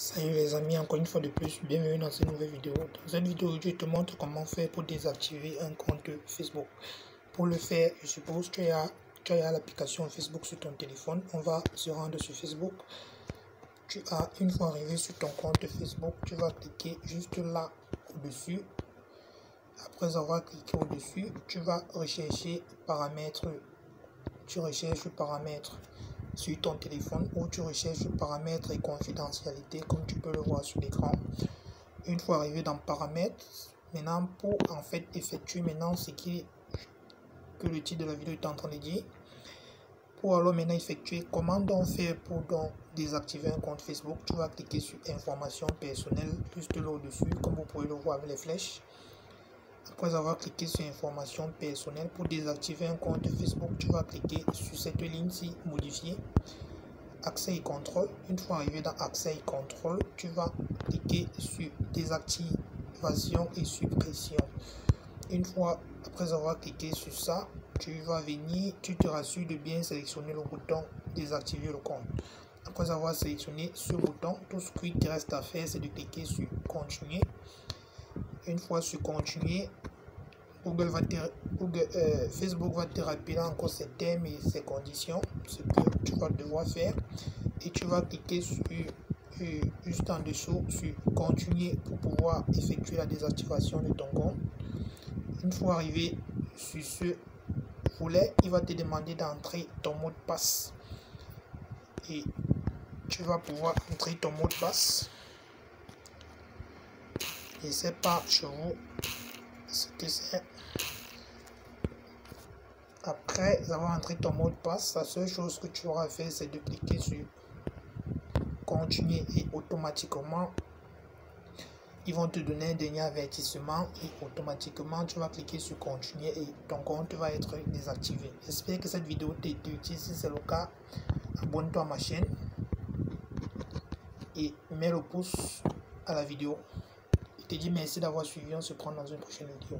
Salut les amis, encore une fois de plus, bienvenue dans cette nouvelle vidéo. Dans cette vidéo, je te montre comment faire pour désactiver un compte Facebook. Pour le faire, je suppose que tu as l'application Facebook sur ton téléphone. On va se rendre sur Facebook. Une fois arrivé sur ton compte Facebook, tu vas cliquer juste là au-dessus. Après avoir cliqué au-dessus, tu vas rechercher paramètres. Tu recherches paramètres sur ton téléphone ou tu recherches paramètres et confidentialité comme tu peux le voir sur l'écran. Une fois arrivé dans paramètres, maintenant pour en fait effectuer maintenant ce que le titre de la vidéo est en train de dire, pour alors maintenant effectuer comment donc faire pour donc désactiver un compte Facebook, tu vas cliquer sur informations personnelles juste là au dessus comme vous pouvez le voir avec les flèches. Après avoir cliqué sur informations personnelles, pour désactiver un compte Facebook, tu vas cliquer sur cette ligne-ci, modifier, accès et contrôle. Une fois arrivé dans accès et contrôle, tu vas cliquer sur désactivation et suppression. Une fois, après avoir cliqué sur ça, tu vas venir, tu te rassures de bien sélectionner le bouton désactiver le compte. Après avoir sélectionné ce bouton, tout ce qui reste à faire, c'est de cliquer sur continuer. Une fois sur continuer, Facebook va te rappeler encore ses thèmes et ses conditions, ce que tu vas devoir faire, et tu vas cliquer sur juste en dessous sur continuer pour pouvoir effectuer la désactivation de ton compte. Une fois arrivé sur ce volet, il va te demander d'entrer ton mot de passe et tu vas pouvoir entrer ton mot de passe. Je ne sais pas chez vous ce que c'est. Après avoir entré ton mot de passe, la seule chose que tu auras à faire, c'est de cliquer sur continuer et automatiquement ils vont te donner un dernier avertissement et automatiquement tu vas cliquer sur continuer et ton compte va être désactivé. J'espère que cette vidéo t'a été utile. Si c'est le cas, abonne-toi à ma chaîne et mets le pouce à la vidéo. Je te dis merci d'avoir suivi, on se prend dans une prochaine vidéo.